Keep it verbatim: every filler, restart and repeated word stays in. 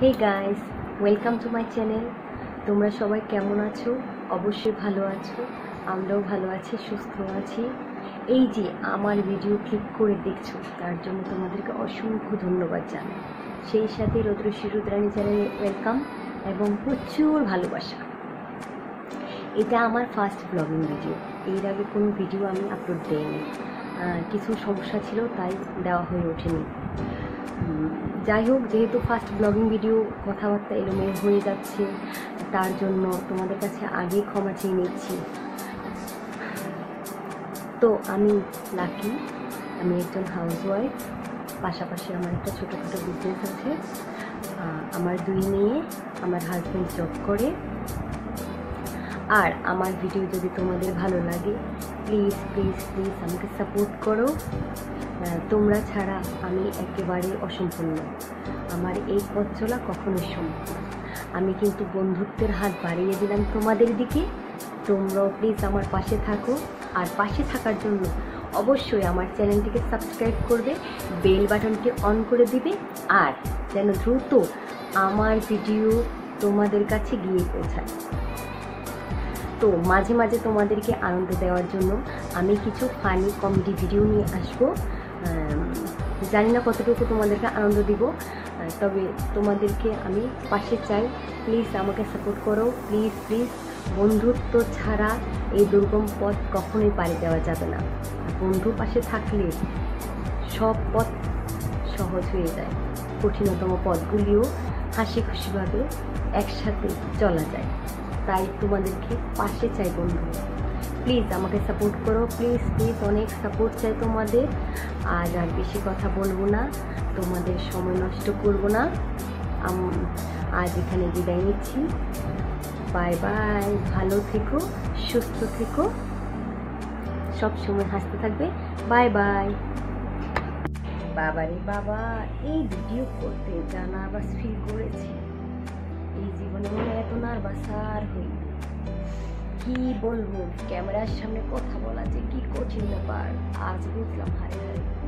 Hey guys welcome to my channel. तुम्हारा सबाई केमन आछो? अवश्य भालो आछो, आमराओ भालो आछि, सुस्थ आछि। एई जे आमार भिडियो क्लिक करे देखछो तार जोन्नो तोमादेरके असंख्य धन्यवाद जानाई। सेई साथे रुद्रशी रुद्रानी चैनले वेलकाम एबं प्रचुर भालोबासा। एटा आमार फार्स्ट ब्लगिंग भिडियो, एर आगे कोनो भिडियो आमि आपलोड देइनि, किछु समस्या छिलो ताई देওয়া হয়ে ওঠেনি। যাই হোক, যেহেতু ফার্স্ট ব্লগিং ভিডিও কথাবার্তা এলোমেলো হয়ে যাচ্ছে তার জন্য তোমাদের কাছে আগে ক্ষমা চেয়ে নিচ্ছি। তো আমি লাকি, আমি একজন হাউসওয়াইফ, পাশাপাশি আমার একটা ছোটোখাটো বিজনেস আছে। আমার দুই মেয়ে, আমার হাজব্যান্ড জব করে। আর আমার ভিডিও যদি তোমাদের ভালো লাগে প্লিজ প্লিজ প্লিজ আমাকে সাপোর্ট করো। তোমরা ছাড়া আমি একেবারে অসম্পূর্ণ, আমার এই পথ চলা কখনোই সম্ভব না। আমি কিন্তু বন্ধুত্বের হাত বাড়িয়ে দিলাম তোমাদের দিকে, তোমরাও প্লিজ আমার পাশে থাকো। আর পাশে থাকার জন্য অবশ্যই আমার চ্যানেলটিকে সাবস্ক্রাইব করবে, বেল বাটনটি অন করে দিবে, আর যেন দ্রুত আমার ভিডিও তোমাদের কাছে গিয়ে পৌঁছায়। তো মাঝে মাঝে তোমাদেরকে আনন্দ দেওয়ার জন্য আমি কিছু ফানি কমেডি ভিডিও নিয়ে আসব। জানি না কতটুকু তোমাদেরকে আনন্দ দিব, তবে তোমাদেরকে আমি পাশে চাই। প্লিজ আমাকে সাপোর্ট করো, প্লিজ প্লিজ। বন্ধুত্ব ছাড়া এই দুর্গম পথ কখনোই পাড়ি দেওয়া যাবে না। বন্ধু পাশে থাকলে সব পথ সহজ হয়ে যায়, কঠিনতম পথগুলিও হাসি খুশিভাবে একসাথে চলা যায়। তাই তোমাদেরকে পাশে চাই বন্ধু, প্লিজ আমাকে সাপোর্ট করো, প্লিজ প্লিজ অনেক সাপোর্ট চাই তোমাদের। আজ আর বেশি কথা বলবো না, তোমাদের সময় নষ্ট করবো না, আজ এখানে বিদায় নিচ্ছি। বাই বাই, ভালো থেকো, সুস্থ থেকো, সব সময় হাসতে থাকবে। Bye bye. বাবা রে বাবা, এই ভিডিও করতে জানা বা ফিল করেছি এই জীবনে, মনে এত নার্ভাস আর হই কি বলবো। ক্যামেরার সামনে কথা বলা যে কি কঠিন ব্যাপার আজ বুঝলাম। হায় হায়।